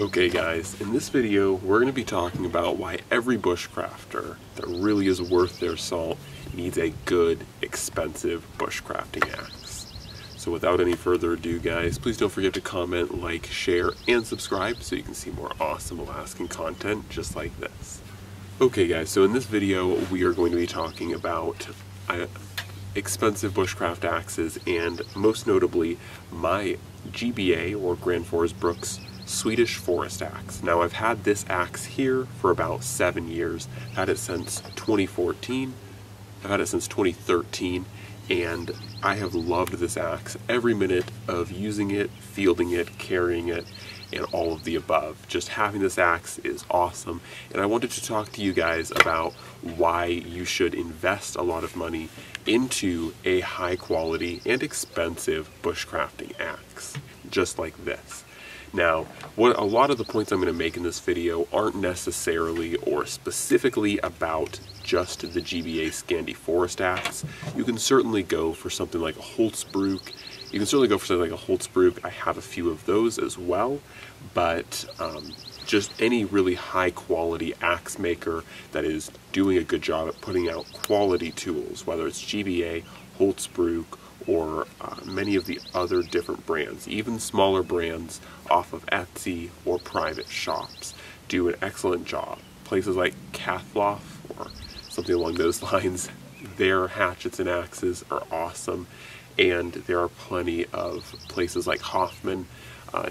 Okay guys, in this video we're going to be talking about why every bushcrafter that really is worth their salt needs a good, expensive bushcrafting axe. So without any further ado guys, please don't forget to comment, like, share, and subscribe so you can see more awesome Alaskan content just like this. Okay guys, so in this video we are going to be talking about expensive bushcraft axes and most notably my GBA or Gränsfors Bruks Swedish Forest Axe. Now I've had this axe here for about 7 years. I've had it since 2014. I've had it since 2013 and I have loved this axe every minute of using it, fielding it, carrying it, and all of the above. Just having this axe is awesome, and I wanted to talk to you guys about why you should invest a lot of money into a high quality and expensive bushcrafting axe just like this. Now, what a lot of the points I'm going to make in this video aren't necessarily or specifically about just the GBA Scandi Forest Axe. You can certainly go for something like a Hults Bruk. I have a few of those as well, but just any really high quality axe maker that is doing a good job at putting out quality tools, whether it's GBA, Hults Bruk, or many of the other different brands, even smaller brands off of Etsy or private shops, do an excellent job. Places like Kaloff or something along those lines, their hatchets and axes are awesome, and there are plenty of places like Hoffman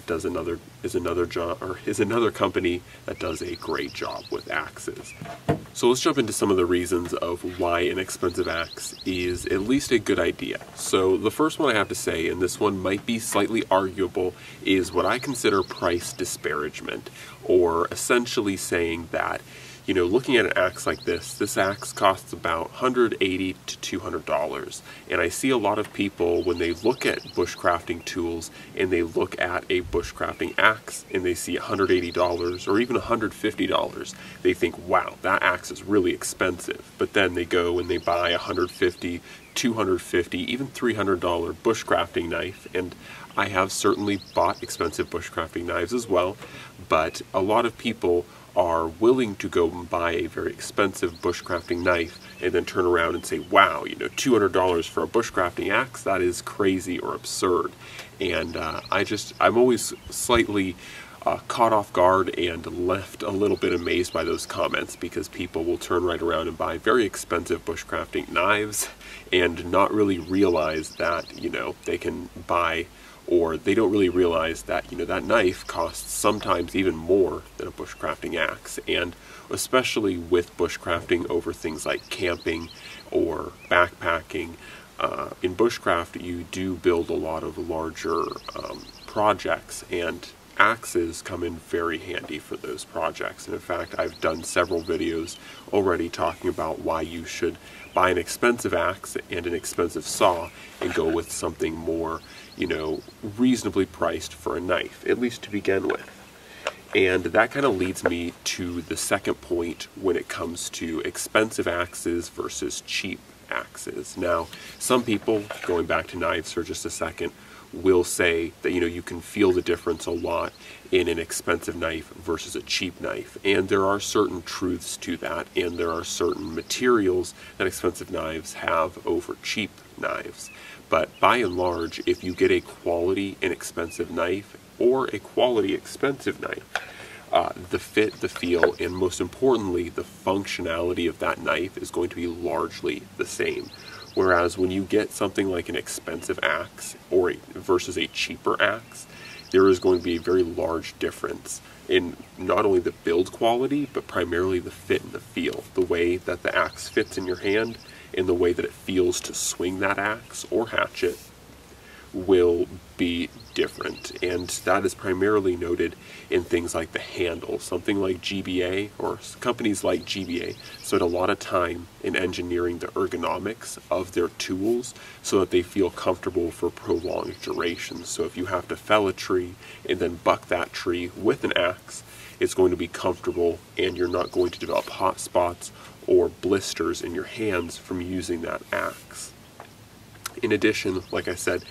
is another company that does a great job with axes. So let's jump into some of the reasons of why an expensive axe is at least a good idea. So the first one I have to say, and this one might be slightly arguable, is what I consider price disparagement, or essentially saying that, you know, looking at an axe like this, this axe costs about $180 to $200. And I see a lot of people, when they look at bushcrafting tools and they look at a bushcrafting axe and they see $180 or even $150, they think, wow, that axe is really expensive. But then they go and they buy a $150, $250, even $300 bushcrafting knife. And I have certainly bought expensive bushcrafting knives as well, but a lot of people are willing to go and buy a very expensive bushcrafting knife and then turn around and say, wow, you know, $200 for a bushcrafting axe, that is crazy or absurd. And I'm always slightly caught off guard and left a little bit amazed by those comments, because people will turn right around and buy very expensive bushcrafting knives and not really realize that, you know, they can buy, or they don't really realize that, you know, that knife costs sometimes even more than a bushcrafting axe, and especially with bushcrafting over things like camping or backpacking. In bushcraft, you do build a lot of larger projects, and axes come in very handy for those projects. And in fact, I've done several videos already talking about why you should buy an expensive axe and an expensive saw and go with something more, you know, reasonably priced for a knife, at least to begin with. And that kind of leads me to the second point when it comes to expensive axes versus cheap axes. Now, some people, going back to knives for just a second, will say that, you know, you can feel the difference a lot in an expensive knife versus a cheap knife. And there are certain truths to that, and there are certain materials that expensive knives have over cheap knives. But by and large, if you get a quality inexpensive knife or a quality expensive knife, the fit, the feel, and most importantly, the functionality of that knife is going to be largely the same. Whereas when you get something like an expensive axe or versus a cheaper axe, there is going to be a very large difference in not only the build quality, but primarily the fit and the feel, the way that the axe fits in your hand and the way that it feels to swing that axe or hatchet will be different. And that is primarily noted in things like the handle. Something like GBA or companies like GBA spend a lot of time in engineering the ergonomics of their tools so that they feel comfortable for prolonged durations. So if you have to fell a tree and then buck that tree with an axe, it's going to be comfortable and you're not going to develop hot spots or blisters in your hands from using that axe. In addition, like I said,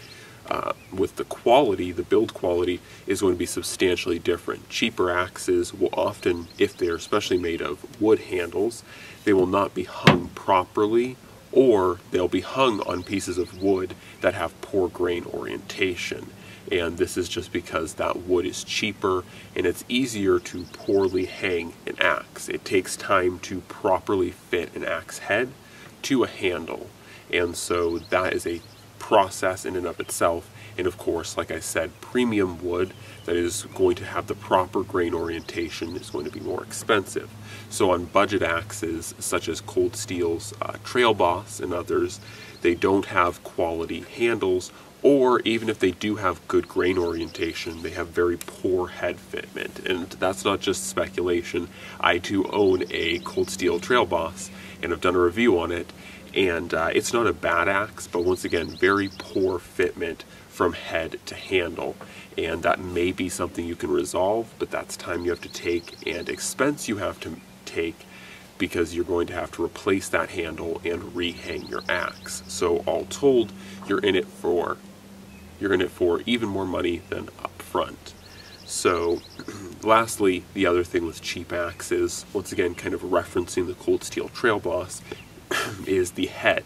with the quality, the build quality is going to be substantially different. Cheaper axes will often, if they're especially made of wood handles, they will not be hung properly, or they'll be hung on pieces of wood that have poor grain orientation. And this is just because that wood is cheaper and it's easier to poorly hang an axe. It takes time to properly fit an axe head to a handle. And so that is a process in and of itself. And of course, like I said, premium wood that is going to have the proper grain orientation is going to be more expensive. So on budget axes such as Cold Steel's Trail Boss and others, they don't have quality handles, or even if they do have good grain orientation, they have very poor head fitment. And that's not just speculation. I too own a Cold Steel Trail Boss and I've done a review on it, and it's not a bad axe, but once again, very poor fitment from head to handle. And that may be something you can resolve, but that's time you have to take and expense you have to take, because you're going to have to replace that handle and rehang your axe. So all told, you're in it for even more money than up front. So lastly, the other thing with cheap axes, once again kind of referencing the Cold Steel Trail Boss, is the head.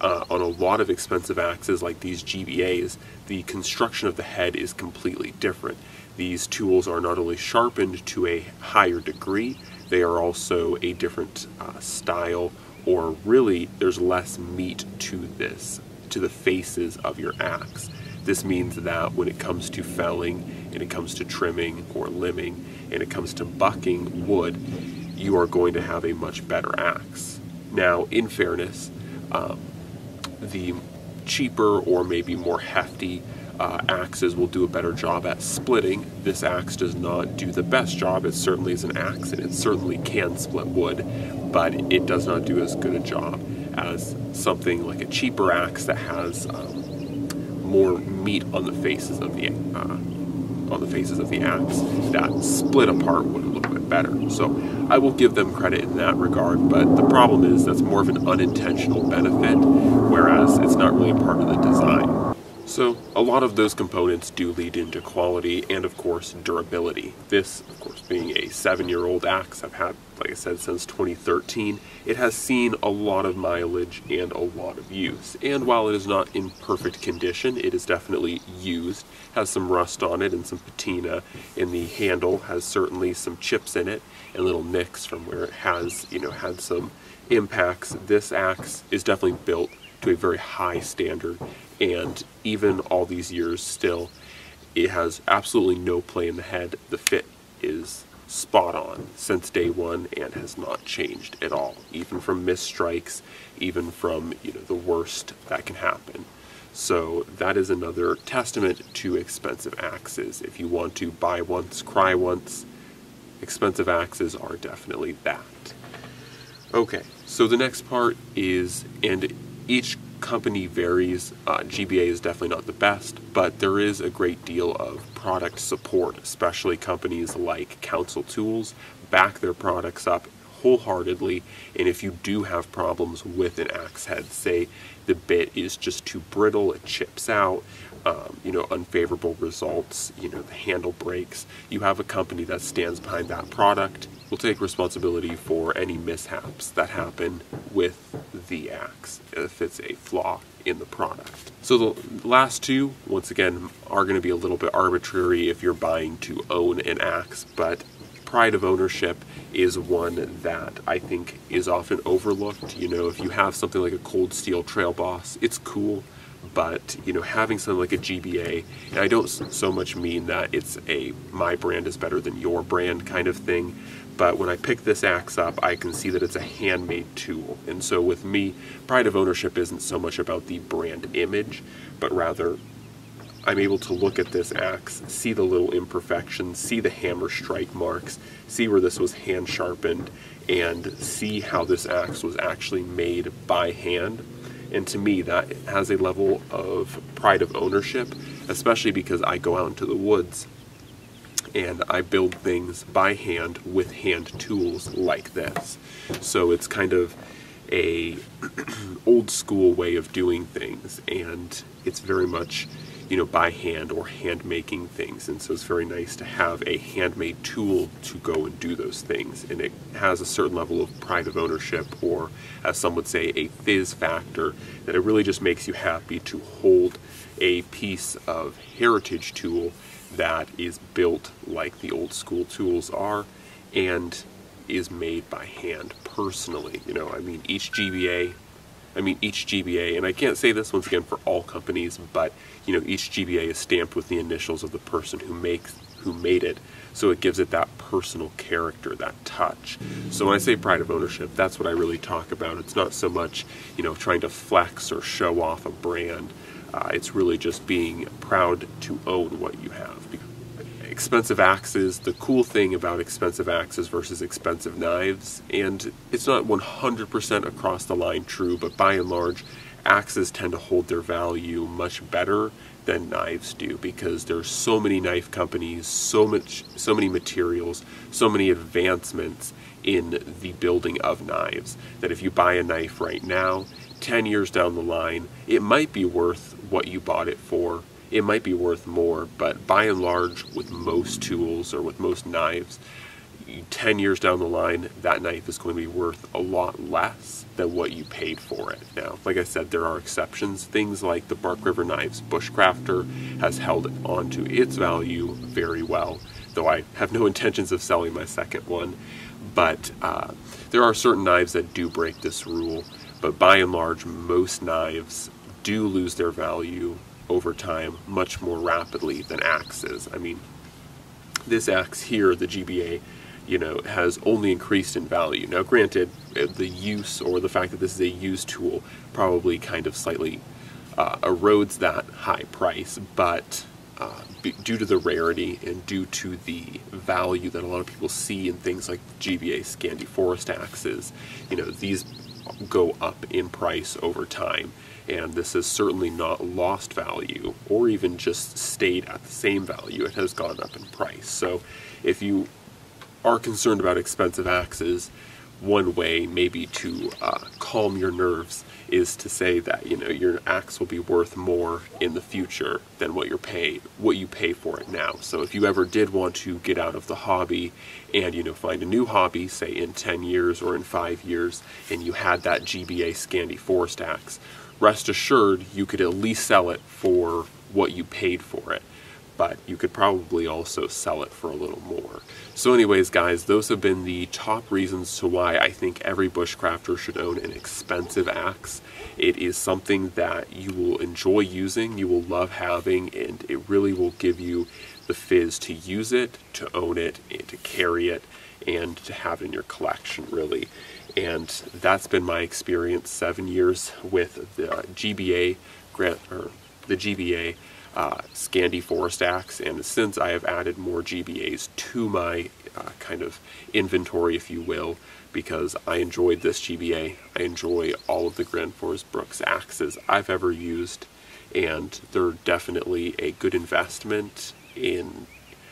On a lot of expensive axes like these GBAs, the construction of the head is completely different. These tools are not only sharpened to a higher degree, they are also a different style, or really there's less meat to the faces of your axe. This means that when it comes to felling, and it comes to trimming or limbing, and it comes to bucking wood, you are going to have a much better axe. Now, in fairness, the cheaper or maybe more hefty axes will do a better job at splitting. This axe does not do the best job. It certainly is an axe and it certainly can split wood, but it does not do as good a job as something like a cheaper axe that has more meat on the faces of the axe. That split apart would look better. So I will give them credit in that regard, but the problem is that's more of an unintentional benefit, whereas it's not really part of the design. So a lot of those components do lead into quality and of course durability. This, of course, being a 7-year-old axe I've had, like I said, since 2013, it has seen a lot of mileage and a lot of use. And while it is not in perfect condition, it is definitely used, has some rust on it and some patina, and the handle has certainly some chips in it and little nicks from where it has, you know, had some impacts. This axe is definitely built to a very high standard, and even all these years still, it has absolutely no play in the head. The fit is spot on since day one and has not changed at all, even from misstrikes, even from, you know, the worst that can happen. So that is another testament to expensive axes. If you want to buy once, cry once, expensive axes are definitely that. Okay, so the next part is, and each company varies, GBA is definitely not the best, but there is a great deal of product support, especially companies like Council Tools back their products up wholeheartedly. And if you do have problems with an axe head, say the bit is just too brittle, it chips out, you know, unfavorable results, you know, the handle breaks, you have a company that stands behind that product, will take responsibility for any mishaps that happen with the axe if it's a flaw in the product. So the last two, once again, are going to be a little bit arbitrary if you're buying to own an axe, but pride of ownership is one that I think is often overlooked. You know, if you have something like a Cold Steel Trail Boss, it's cool, but, you know, having something like a GBA, and I don't so much mean that it's a my brand is better than your brand kind of thing, but when I pick this axe up, I can see that it's a handmade tool. And so with me, pride of ownership isn't so much about the brand image, but rather I'm able to look at this axe, see the little imperfections, see the hammer strike marks, see where this was hand sharpened, and see how this axe was actually made by hand. And to me, that has a level of pride of ownership, especially because I go out into the woods and I build things by hand with hand tools like this. So it's kind of a old school way of doing things, and it's very much, by hand or hand making things, and so it's very nice to have a handmade tool to go and do those things, and it has a certain level of pride of ownership, or as some would say, a fizz factor, that it really just makes you happy to hold a piece of heritage tool that is built like the old school tools are and is made by hand personally. You know, I mean, each GBA, and I can't say this once again for all companies, but you know, each GBA is stamped with the initials of the person who made it, so it gives it that personal character, that touch. So when I say pride of ownership, that's what I really talk about. It's not so much, you know, trying to flex or show off a brand. It's really just being proud to own what you have. Expensive axes, the cool thing about expensive axes versus expensive knives, and it's not 100% across the line true, but by and large, axes tend to hold their value much better than knives do, because there's so many knife companies, so many materials, so many advancements in the building of knives, that if you buy a knife right now, 10 years down the line, it might be worth what you bought it for. It might be worth more, but by and large, with most tools or with most knives, 10 years down the line, that knife is going to be worth a lot less than what you paid for it. Now, like I said, there are exceptions. Things like the Bark River Knives Bushcrafter has held on to its value very well, though I have no intentions of selling my second one. But there are certain knives that do break this rule, but by and large, most knives do lose their value over time much more rapidly than axes. I mean, this axe here, the GBA, you know, has only increased in value. Now granted, the use or the fact that this is a used tool probably kind of slightly erodes that high price, but due to the rarity and due to the value that a lot of people see in things like GBA Scandi Forest axes, you know, these go up in price over time, and this has certainly not lost value or even just stayed at the same value. It has gone up in price. So if you are concerned about expensive axes, one way maybe to calm your nerves is to say that, you know, your axe will be worth more in the future than what you pay for it now. So if you ever did want to get out of the hobby and, you know, find a new hobby, say in 10 years or in 5 years, and you had that GBA Scandi Forest axe, rest assured you could at least sell it for what you paid for it, but you could probably also sell it for a little more. So anyways, guys, those have been the top reasons to why I think every bushcrafter should own an expensive axe. It is something that you will enjoy using, you will love having, and it really will give you the fizz to use it, to own it, and to carry it, and to have in your collection, really. And that's been my experience, 7 years with the GBA Scandi Forest Axe, and since I have added more GBAs to my kind of inventory, if you will, because I enjoyed this GBA. I enjoy all of the Gränsfors Bruks axes I've ever used, and they're definitely a good investment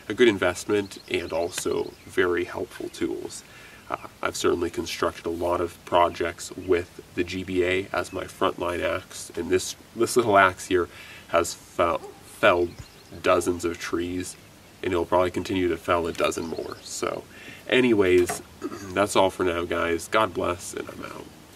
and also very helpful tools. I've certainly constructed a lot of projects with the GBA as my frontline axe, and this little axe here has felled dozens of trees, and it'll probably continue to fell a dozen more. So anyways, that's all for now, guys. God bless, and I'm out.